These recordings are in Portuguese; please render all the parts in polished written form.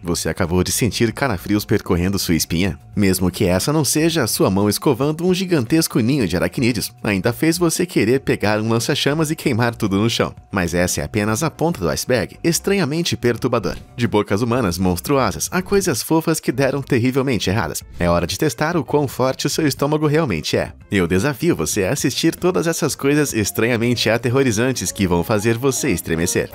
Você acabou de sentir calafrios percorrendo sua espinha? Mesmo que essa não seja a sua mão escovando um gigantesco ninho de aracnídeos, ainda fez você querer pegar um lança-chamas e queimar tudo no chão. Mas essa é apenas a ponta do iceberg, estranhamente perturbador. De bocas humanas monstruosas a coisas fofas que deram terrivelmente erradas. É hora de testar o quão forte o seu estômago realmente é. Eu desafio você a assistir todas essas coisas estranhamente aterrorizantes que vão fazer você estremecer.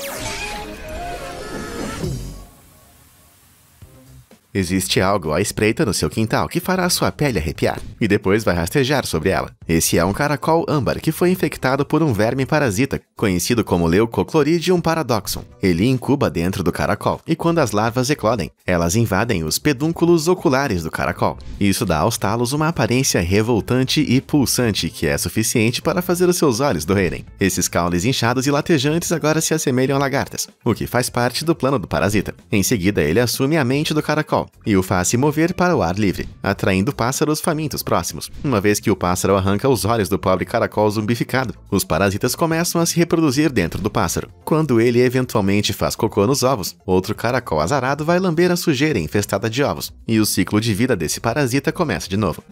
Existe algo à espreita no seu quintal que fará sua pele arrepiar, e depois vai rastejar sobre ela. Esse é um caracol âmbar que foi infectado por um verme parasita, conhecido como Leucocloridium paradoxum. Ele incuba dentro do caracol, e quando as larvas eclodem, elas invadem os pedúnculos oculares do caracol. Isso dá aos talos uma aparência revoltante e pulsante que é suficiente para fazer os seus olhos doerem. Esses caules inchados e latejantes agora se assemelham a lagartas, o que faz parte do plano do parasita. Em seguida, ele assume a mente do caracol e o faz se mover para o ar livre, atraindo pássaros famintos próximos. Uma vez que o pássaro arranca os olhos do pobre caracol zumbificado, os parasitas começam a se reproduzir dentro do pássaro. Quando ele eventualmente faz cocô nos ovos, outro caracol azarado vai lamber a sujeira infestada de ovos, e o ciclo de vida desse parasita começa de novo.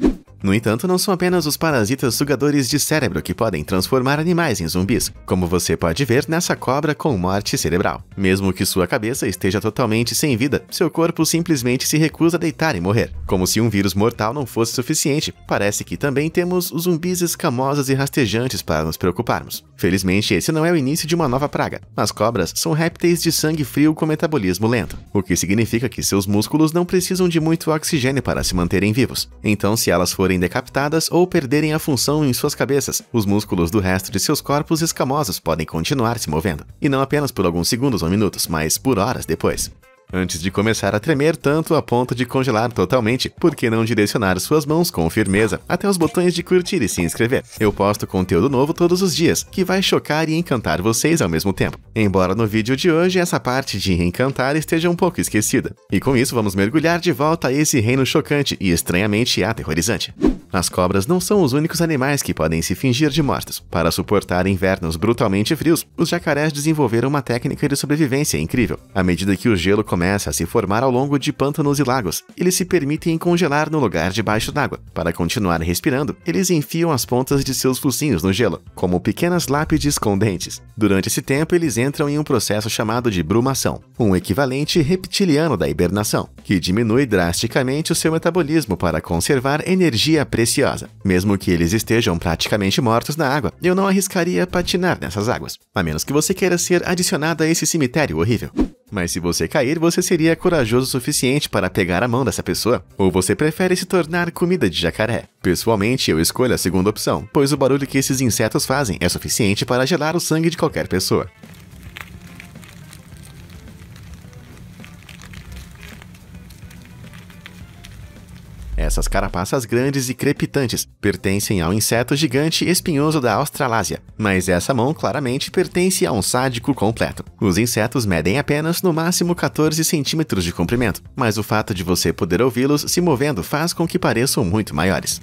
No entanto, não são apenas os parasitas sugadores de cérebro que podem transformar animais em zumbis, como você pode ver nessa cobra com morte cerebral. Mesmo que sua cabeça esteja totalmente sem vida, seu corpo simplesmente se recusa a deitar e morrer. Como se um vírus mortal não fosse suficiente, parece que também temos os zumbis escamosos e rastejantes para nos preocuparmos. Felizmente, esse não é o início de uma nova praga. As cobras são répteis de sangue frio com metabolismo lento, o que significa que seus músculos não precisam de muito oxigênio para se manterem vivos. Então, se elas forem decapitadas ou perderem a função em suas cabeças, os músculos do resto de seus corpos escamosos podem continuar se movendo, e não apenas por alguns segundos ou minutos, mas por horas depois. Antes de começar a tremer tanto a ponto de congelar totalmente, por que não direcionar suas mãos com firmeza até os botões de curtir e se inscrever? Eu posto conteúdo novo todos os dias, que vai chocar e encantar vocês ao mesmo tempo. Embora no vídeo de hoje essa parte de encantar esteja um pouco esquecida. E com isso vamos mergulhar de volta a esse reino chocante e estranhamente aterrorizante. As cobras não são os únicos animais que podem se fingir de mortos. Para suportar invernos brutalmente frios, os jacarés desenvolveram uma técnica de sobrevivência incrível. À medida que o gelo começa a se formar ao longo de pântanos e lagos, eles se permitem congelar no lugar debaixo d'água. Para continuar respirando, eles enfiam as pontas de seus focinhos no gelo, como pequenas lápides com dentes. Durante esse tempo, eles entram em um processo chamado de brumação, um equivalente reptiliano da hibernação, que diminui drasticamente o seu metabolismo para conservar energia preciosa. Mesmo que eles estejam praticamente mortos na água, eu não arriscaria patinar nessas águas, a menos que você queira ser adicionado a esse cemitério horrível. Mas se você cair, você seria corajoso o suficiente para pegar a mão dessa pessoa? Ou você prefere se tornar comida de jacaré? Pessoalmente, eu escolho a segunda opção, pois o barulho que esses insetos fazem é suficiente para gelar o sangue de qualquer pessoa. Essas carapaças grandes e crepitantes pertencem ao inseto gigante espinhoso da Australásia, mas essa mão claramente pertence a um sádico completo. Os insetos medem apenas no máximo 14 centímetros de comprimento, mas o fato de você poder ouvi-los se movendo faz com que pareçam muito maiores.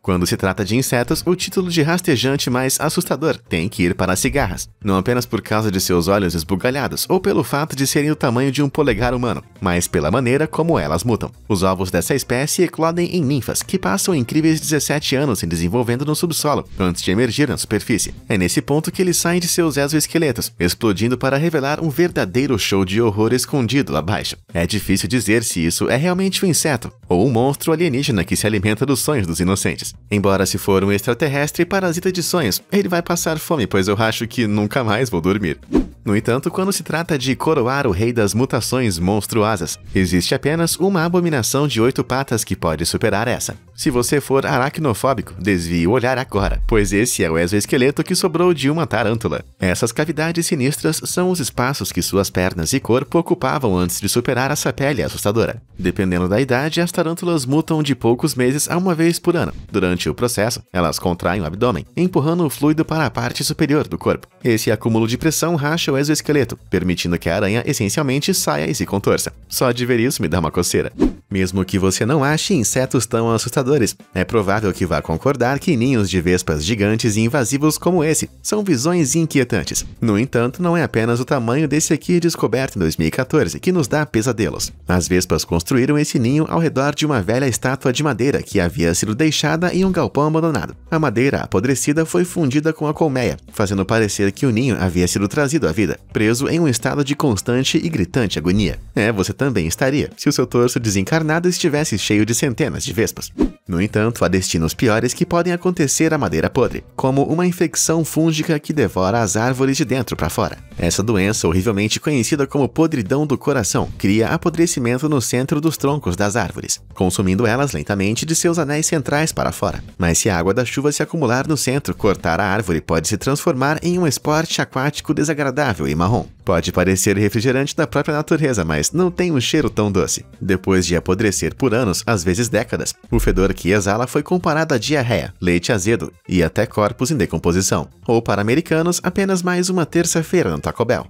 Quando se trata de insetos, o título de rastejante mais assustador tem que ir para as cigarras. Não apenas por causa de seus olhos esbugalhados ou pelo fato de serem o tamanho de um polegar humano, mas pela maneira como elas mutam. Os ovos dessa espécie eclodem em ninfas, que passam incríveis 17 anos se desenvolvendo no subsolo, antes de emergir na superfície. É nesse ponto que eles saem de seus exoesqueletos, explodindo para revelar um verdadeiro show de horror escondido lá abaixo. É difícil dizer se isso é realmente um inseto, ou um monstro alienígena que se alimenta dos sonhos dos inocentes. Embora se for um extraterrestre parasita de sonhos, ele vai passar fome, pois eu acho que nunca mais vou dormir. No entanto, quando se trata de coroar o rei das mutações monstruosas, existe apenas uma abominação de 8 patas que pode superar essa. Se você for aracnofóbico, desvie o olhar agora, pois esse é o exoesqueleto que sobrou de uma tarântula. Essas cavidades sinistras são os espaços que suas pernas e corpo ocupavam antes de superar essa pele assustadora. Dependendo da idade, as tarântulas mutam de poucos meses a uma vez por ano. Durante o processo, elas contraem o abdômen, empurrando o fluido para a parte superior do corpo. Esse acúmulo de pressão racha o no exoesqueleto, permitindo que a aranha essencialmente saia e se contorça. Só de ver isso me dá uma coceira. Mesmo que você não ache insetos tão assustadores, é provável que vá concordar que ninhos de vespas gigantes e invasivos como esse são visões inquietantes. No entanto, não é apenas o tamanho desse aqui descoberto em 2014 que nos dá pesadelos. As vespas construíram esse ninho ao redor de uma velha estátua de madeira que havia sido deixada em um galpão abandonado. A madeira apodrecida foi fundida com a colmeia, fazendo parecer que o ninho havia sido trazido à vida, preso em um estado de constante e gritante agonia. É, você também estaria, se o seu torso desencarnado estivesse cheio de centenas de vespas. No entanto, há destinos piores que podem acontecer à madeira podre, como uma infecção fúngica que devora as árvores de dentro para fora. Essa doença, horrivelmente conhecida como podridão do coração, cria apodrecimento no centro dos troncos das árvores, consumindo elas lentamente de seus anéis centrais para fora. Mas se a água da chuva se acumular no centro, cortar a árvore pode se transformar em um esporte aquático desagradável e marrom. Pode parecer refrigerante da própria natureza, mas não tem um cheiro tão doce. Depois de apodrecer por anos, às vezes décadas, o fedor que exala foi comparado a diarreia, leite azedo e até corpos em decomposição. Ou para americanos, apenas mais uma terça-feira no Taco Bell.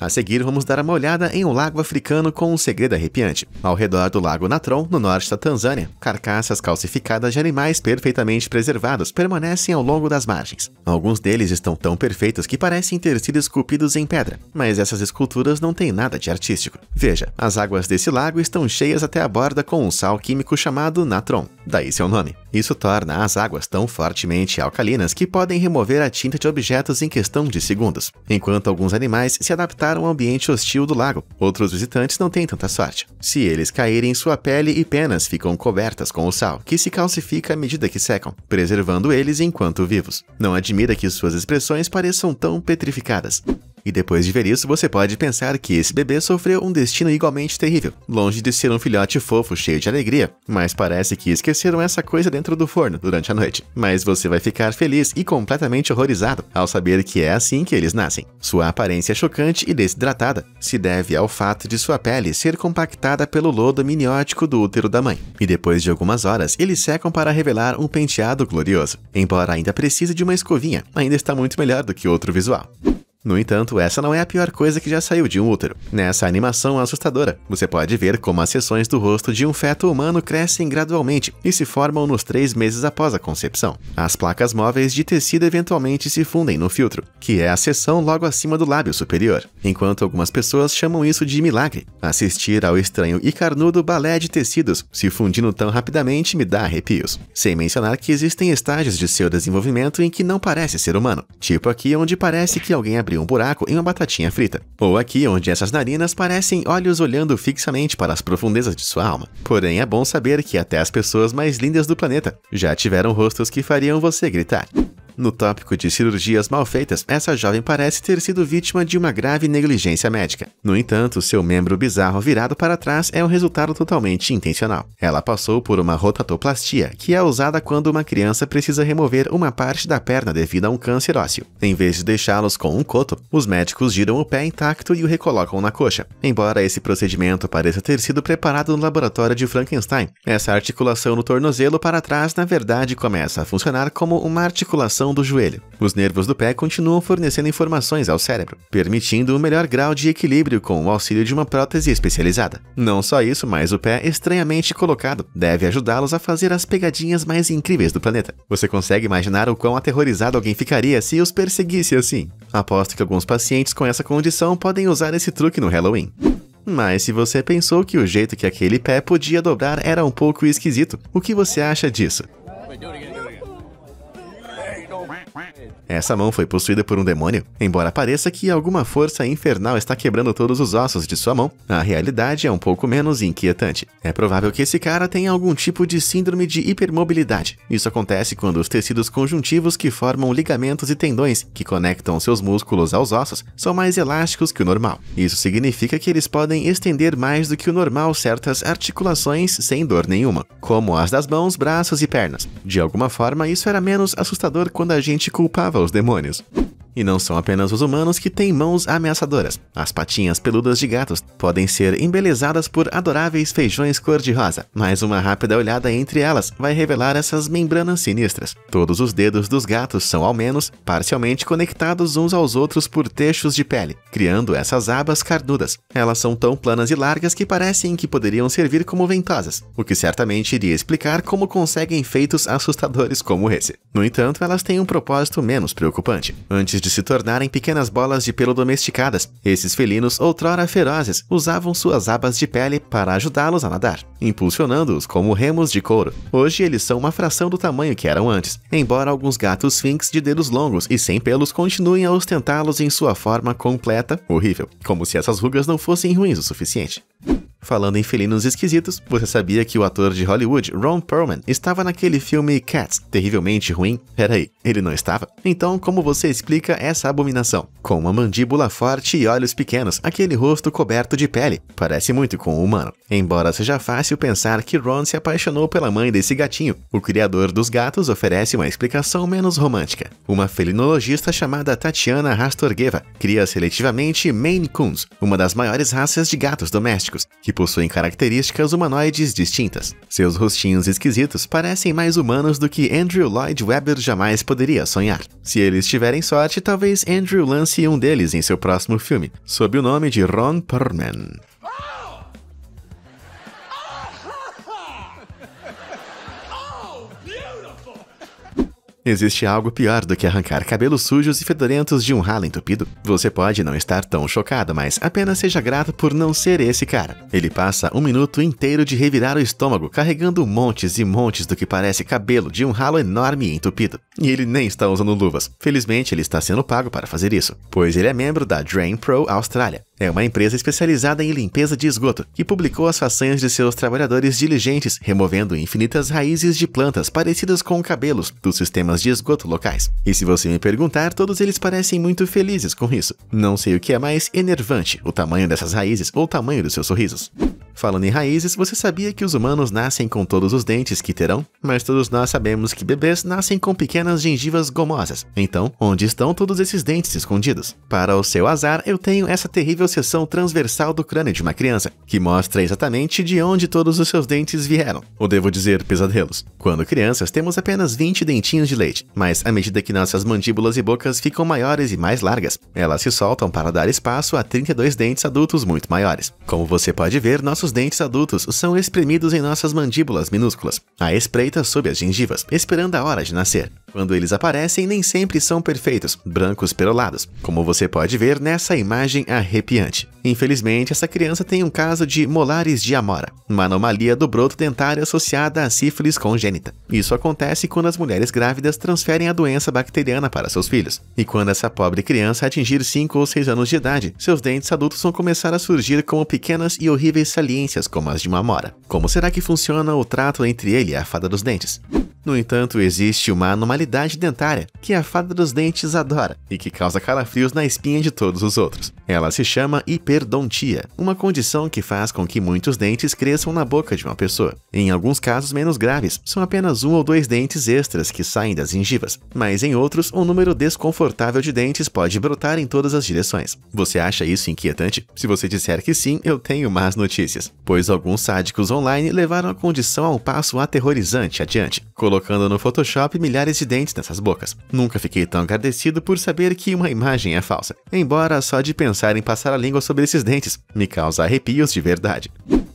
A seguir, vamos dar uma olhada em um lago africano com um segredo arrepiante. Ao redor do Lago Natron, no norte da Tanzânia, carcaças calcificadas de animais perfeitamente preservados permanecem ao longo das margens. Alguns deles estão tão perfeitos que parecem ter sido esculpidos em pedra, mas essas esculturas não têm nada de artístico. Veja, as águas desse lago estão cheias até a borda com um sal químico chamado natron, daí seu nome. Isso torna as águas tão fortemente alcalinas que podem remover a tinta de objetos em questão de segundos. Enquanto alguns animais se adaptaram um ambiente hostil do lago, outros visitantes não têm tanta sorte. Se eles caírem, sua pele e penas ficam cobertas com o sal, que se calcifica à medida que secam, preservando eles enquanto vivos. Não admira que suas expressões pareçam tão petrificadas. E depois de ver isso, você pode pensar que esse bebê sofreu um destino igualmente terrível, longe de ser um filhote fofo cheio de alegria, mas parece que esqueceram essa coisa dentro do forno durante a noite. Mas você vai ficar feliz e completamente horrorizado ao saber que é assim que eles nascem. Sua aparência chocante e desidratada se deve ao fato de sua pele ser compactada pelo lodo amniótico do útero da mãe. E depois de algumas horas, eles secam para revelar um penteado glorioso. Embora ainda precise de uma escovinha, ainda está muito melhor do que outro visual. No entanto, essa não é a pior coisa que já saiu de um útero. Nessa animação assustadora, você pode ver como as seções do rosto de um feto humano crescem gradualmente e se formam nos 3 meses após a concepção. As placas móveis de tecido eventualmente se fundem no filtro, que é a seção logo acima do lábio superior, enquanto algumas pessoas chamam isso de milagre. Assistir ao estranho e carnudo balé de tecidos se fundindo tão rapidamente me dá arrepios. Sem mencionar que existem estágios de seu desenvolvimento em que não parece ser humano, tipo aqui onde parece que alguém abriu um buraco em uma batatinha frita, ou aqui onde essas narinas parecem olhos olhando fixamente para as profundezas de sua alma. Porém, é bom saber que até as pessoas mais lindas do planeta já tiveram rostos que fariam você gritar. No tópico de cirurgias mal feitas, essa jovem parece ter sido vítima de uma grave negligência médica. No entanto, seu membro bizarro virado para trás é um resultado totalmente intencional. Ela passou por uma rotatoplastia, que é usada quando uma criança precisa remover uma parte da perna devido a um câncer ósseo. Em vez de deixá-los com um coto, os médicos giram o pé intacto e o recolocam na coxa. Embora esse procedimento pareça ter sido preparado no laboratório de Frankenstein, essa articulação no tornozelo para trás, na verdade, começa a funcionar como uma articulação do joelho. Os nervos do pé continuam fornecendo informações ao cérebro, permitindo um melhor grau de equilíbrio com o auxílio de uma prótese especializada. Não só isso, mas o pé estranhamente colocado deve ajudá-los a fazer as pegadinhas mais incríveis do planeta. Você consegue imaginar o quão aterrorizado alguém ficaria se os perseguisse assim? Aposto que alguns pacientes com essa condição podem usar esse truque no Halloween. Mas se você pensou que o jeito que aquele pé podia dobrar era um pouco esquisito, o que você acha disso? Essa mão foi possuída por um demônio? Embora pareça que alguma força infernal está quebrando todos os ossos de sua mão, a realidade é um pouco menos inquietante. É provável que esse cara tenha algum tipo de síndrome de hipermobilidade. Isso acontece quando os tecidos conjuntivos que formam ligamentos e tendões que conectam seus músculos aos ossos são mais elásticos que o normal. Isso significa que eles podem estender mais do que o normal certas articulações sem dor nenhuma, como as das mãos, braços e pernas. De alguma forma, isso era menos assustador quando a gente culpava os demônios. E E não são apenas os humanos que têm mãos ameaçadoras. As patinhas peludas de gatos podem ser embelezadas por adoráveis feijões cor-de-rosa, mas uma rápida olhada entre elas vai revelar essas membranas sinistras. Todos os dedos dos gatos são, ao menos, parcialmente conectados uns aos outros por trechos de pele, criando essas abas carnudas. Elas são tão planas e largas que parecem que poderiam servir como ventosas, o que certamente iria explicar como conseguem feitos assustadores como esse. No entanto, elas têm um propósito menos preocupante. Antes de se tornarem pequenas bolas de pelo domesticadas, esses felinos outrora ferozes usavam suas abas de pele para ajudá-los a nadar, impulsionando-os como remos de couro. Hoje eles são uma fração do tamanho que eram antes, embora alguns gatos sphinx de dedos longos e sem pelos continuem a ostentá-los em sua forma completa horrível, como se essas rugas não fossem ruins o suficiente. Falando em felinos esquisitos, você sabia que o ator de Hollywood, Ron Perlman, estava naquele filme Cats, terrivelmente ruim? Peraí, ele não estava? Então, como você explica essa abominação? Com uma mandíbula forte e olhos pequenos, aquele rosto coberto de pele parece muito com um humano. Embora seja fácil pensar que Ron se apaixonou pela mãe desse gatinho, o criador dos gatos oferece uma explicação menos romântica. Uma felinologista chamada Tatiana Rastorgueva cria seletivamente Maine Coons, uma das maiores raças de gatos domésticos, que possuem características humanoides distintas. Seus rostinhos esquisitos parecem mais humanos do que Andrew Lloyd Webber jamais poderia sonhar. Se eles tiverem sorte, talvez Andrew lance um deles em seu próximo filme, sob o nome de Ron Perlman. Existe algo pior do que arrancar cabelos sujos e fedorentos de um ralo entupido? Você pode não estar tão chocado, mas apenas seja grato por não ser esse cara. Ele passa um minuto inteiro de revirar o estômago, carregando montes e montes do que parece cabelo de um ralo enorme e entupido. E ele nem está usando luvas. Felizmente, ele está sendo pago para fazer isso, pois ele é membro da Drain Pro Austrália. É uma empresa especializada em limpeza de esgoto, que publicou as façanhas de seus trabalhadores diligentes, removendo infinitas raízes de plantas parecidas com cabelos dos sistemas de esgoto locais. E se você me perguntar, todos eles parecem muito felizes com isso. Não sei o que é mais enervante, o tamanho dessas raízes ou o tamanho dos seus sorrisos. Falando em raízes, você sabia que os humanos nascem com todos os dentes que terão? Mas todos nós sabemos que bebês nascem com pequenas gengivas gomosas. Então, onde estão todos esses dentes escondidos? Para o seu azar, eu tenho essa terrível seção transversal do crânio de uma criança, que mostra exatamente de onde todos os seus dentes vieram. Ou devo dizer, pesadelos. Quando crianças, temos apenas 20 dentinhos de leite, mas à medida que nossas mandíbulas e bocas ficam maiores e mais largas, elas se soltam para dar espaço a 32 dentes adultos muito maiores. Como você pode ver, nossos dentes adultos são espremidos em nossas mandíbulas minúsculas, à espreita sob as gengivas, esperando a hora de nascer. Quando eles aparecem, nem sempre são perfeitos, brancos perolados, como você pode ver nessa imagem arrepiante. Infelizmente, essa criança tem um caso de molares de amora, uma anomalia do broto dentário associada à sífilis congênita. Isso acontece quando as mulheres grávidas transferem a doença bacteriana para seus filhos. E quando essa pobre criança atingir 5 ou 6 anos de idade, seus dentes adultos vão começar a surgir como pequenas e horríveis saliências como as de uma amora. Como será que funciona o trato entre ele e a fada dos dentes? No entanto, existe uma anormalidade dentária que a fada dos dentes adora e que causa calafrios na espinha de todos os outros. Ela se chama hiperdontia, uma condição que faz com que muitos dentes cresçam na boca de uma pessoa. Em alguns casos menos graves, são apenas 1 ou 2 dentes extras que saem das gengivas, mas em outros, um número desconfortável de dentes pode brotar em todas as direções. Você acha isso inquietante? Se você disser que sim, eu tenho más notícias, pois alguns sádicos online levaram a condição a um passo aterrorizante adiante, colocando no Photoshop milhares de dentes nessas bocas. Nunca fiquei tão agradecido por saber que uma imagem é falsa, embora só de pensar em passar a língua sobre esses dentes me causa arrepios de verdade.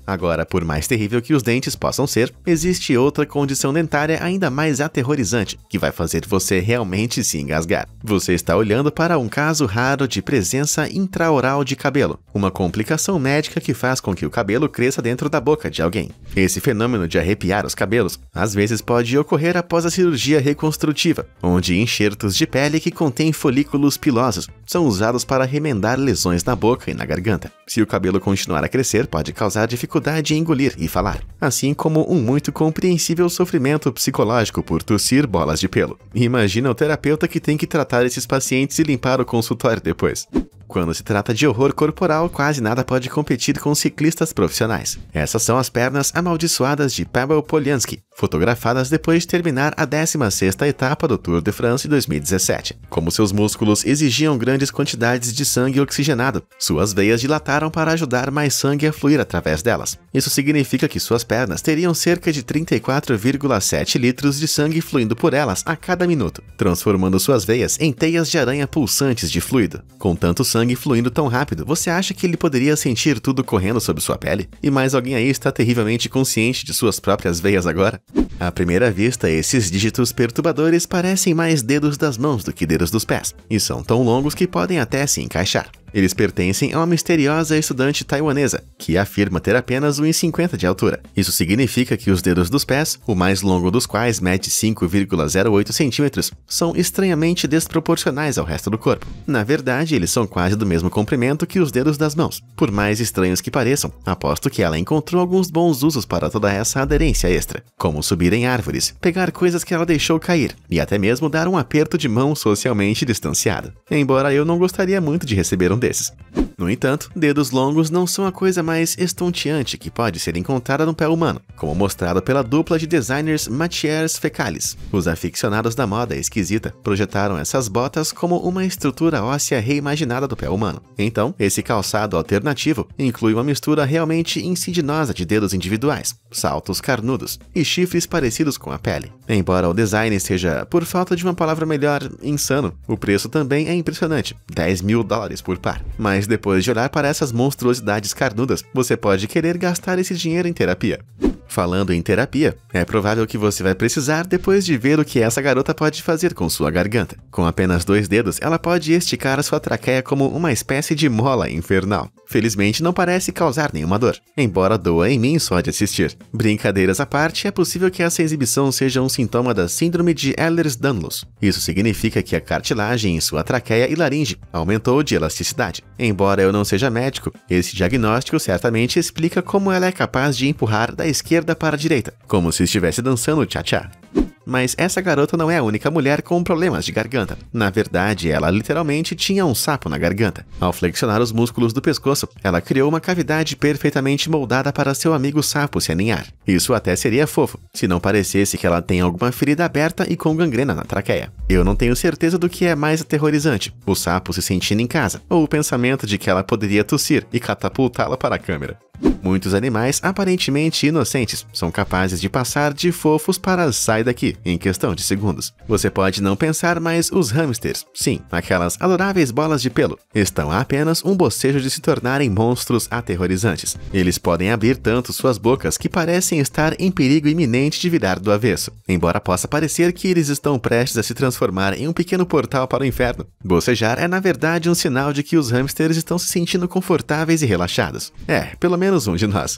Agora, por mais terrível que os dentes possam ser, existe outra condição dentária ainda mais aterrorizante, que vai fazer você realmente se engasgar. Você está olhando para um caso raro de presença intraoral de cabelo, uma complicação médica que faz com que o cabelo cresça dentro da boca de alguém. Esse fenômeno de arrepiar os cabelos, às vezes pode ocorrer após a cirurgia reconstrutiva, onde enxertos de pele que contêm folículos pilosos são usados para remendar lesões na boca e na garganta. Se o cabelo continuar a crescer, pode causar dificuldade em engolir e falar, assim como um muito compreensível sofrimento psicológico por tossir bolas de pelo. Imagina o terapeuta que tem que tratar esses pacientes e limpar o consultório depois. Quando se trata de horror corporal, quase nada pode competir com ciclistas profissionais. Essas são as pernas amaldiçoadas de Pavel Polianski, fotografadas depois de terminar a 16ª etapa do Tour de France de 2017. Como seus músculos exigiam grandes quantidades de sangue oxigenado, suas veias dilataram para ajudar mais sangue a fluir através delas. Isso significa que suas pernas teriam cerca de 34,7 litros de sangue fluindo por elas a cada minuto, transformando suas veias em teias de aranha pulsantes de fluido. Com tanto sangue fluindo tão rápido, você acha que ele poderia sentir tudo correndo sob sua pele? E mais alguém aí está terrivelmente consciente de suas próprias veias agora? À primeira vista, esses dígitos perturbadores parecem mais dedos das mãos do que dedos dos pés, e são tão longos que podem até se encaixar. Eles pertencem a uma misteriosa estudante taiwanesa, que afirma ter apenas 1,50 de altura. Isso significa que os dedos dos pés, o mais longo dos quais mede 5,08 centímetros, são estranhamente desproporcionais ao resto do corpo. Na verdade, eles são quase do mesmo comprimento que os dedos das mãos. Por mais estranhos que pareçam, aposto que ela encontrou alguns bons usos para toda essa aderência extra, como subir em árvores, pegar coisas que ela deixou cair, e até mesmo dar um aperto de mão socialmente distanciado. Embora eu não gostaria muito de receber um desses. No entanto, dedos longos não são a coisa mais estonteante que pode ser encontrada no pé humano, como mostrado pela dupla de designers Matières Fecales. Os aficionados da moda esquisita projetaram essas botas como uma estrutura óssea reimaginada do pé humano. Então, esse calçado alternativo inclui uma mistura realmente insidiosa de dedos individuais, saltos carnudos e chifres parecidos com a pele. Embora o design seja, por falta de uma palavra melhor, insano, o preço também é impressionante, 10 mil dólares por par. Mas depois de olhar para essas monstruosidades carnudas, você pode querer gastar esse dinheiro em terapia. Falando em terapia, é provável que você vai precisar depois de ver o que essa garota pode fazer com sua garganta. Com apenas 2 dedos, ela pode esticar a sua traqueia como uma espécie de mola infernal. Felizmente, não parece causar nenhuma dor, embora doa em mim só de assistir. Brincadeiras à parte, é possível que essa exibição seja um sintoma da síndrome de Ehlers-Danlos. Isso significa que a cartilagem em sua traqueia e laringe aumentou de elasticidade. Embora eu não seja médico, esse diagnóstico certamente explica como ela é capaz de empurrar da esquerda para a direita, como se estivesse dançando tchá-tchá. Mas essa garota não é a única mulher com problemas de garganta. Na verdade, ela literalmente tinha um sapo na garganta. Ao flexionar os músculos do pescoço, ela criou uma cavidade perfeitamente moldada para seu amigo sapo se aninhar. Isso até seria fofo, se não parecesse que ela tem alguma ferida aberta e com gangrena na traqueia. Eu não tenho certeza do que é mais aterrorizante, o sapo se sentindo em casa, ou o pensamento de que ela poderia tossir e catapultá-la para a câmera. Muitos animais aparentemente inocentes são capazes de passar de fofos para sai daqui em questão de segundos. Você pode não pensar, mas os hamsters, sim, aquelas adoráveis bolas de pelo, estão a apenas um bocejo de se tornarem monstros aterrorizantes. Eles podem abrir tanto suas bocas que parecem estar em perigo iminente de virar do avesso, embora possa parecer que eles estão prestes a se transformar em um pequeno portal para o inferno. Bocejar é na verdade um sinal de que os hamsters estão se sentindo confortáveis e relaxados. É, pelo menos um de nós.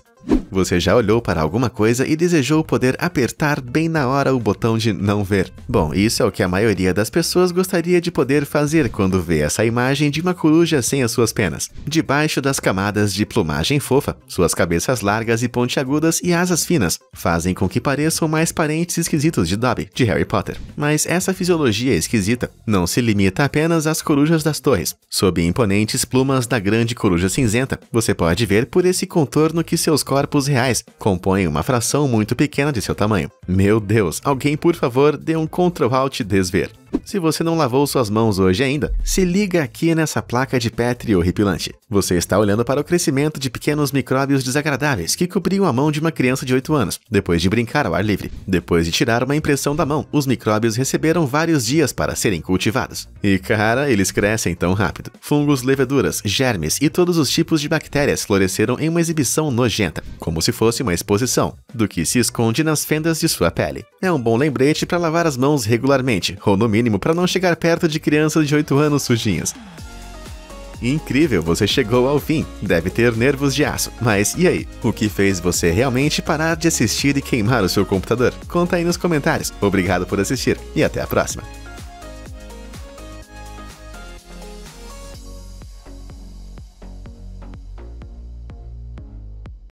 Você já olhou para alguma coisa e desejou poder apertar bem na hora o botão de não ver? Bom, isso é o que a maioria das pessoas gostaria de poder fazer quando vê essa imagem de uma coruja sem as suas penas. Debaixo das camadas de plumagem fofa, suas cabeças largas e pontiagudas e asas finas fazem com que pareçam mais parentes esquisitos de Dobby, de Harry Potter. Mas essa fisiologia esquisita não se limita apenas às corujas das torres. Sob imponentes plumas da grande coruja cinzenta, você pode ver por esse contorno que seus corpos reais compõem uma fração muito pequena de seu tamanho. Meu Deus, alguém por favor dê um Ctrl+Alt desver. Se você não lavou suas mãos hoje ainda, se liga aqui nessa placa de Petri horripilante. Você está olhando para o crescimento de pequenos micróbios desagradáveis que cobriam a mão de uma criança de 8 anos, depois de brincar ao ar livre. Depois de tirar uma impressão da mão, os micróbios receberam vários dias para serem cultivados. E cara, eles crescem tão rápido. Fungos, leveduras, germes e todos os tipos de bactérias floresceram em uma exibição nojenta, como se fosse uma exposição, do que se esconde nas fendas de sua pele. É um bom lembrete para lavar as mãos regularmente, ou no mínimo para não chegar perto de crianças de 8 anos sujinhas. Incrível, você chegou ao fim. Deve ter nervos de aço. Mas e aí? O que fez você realmente parar de assistir e queimar o seu computador? Conta aí nos comentários. Obrigado por assistir e até a próxima.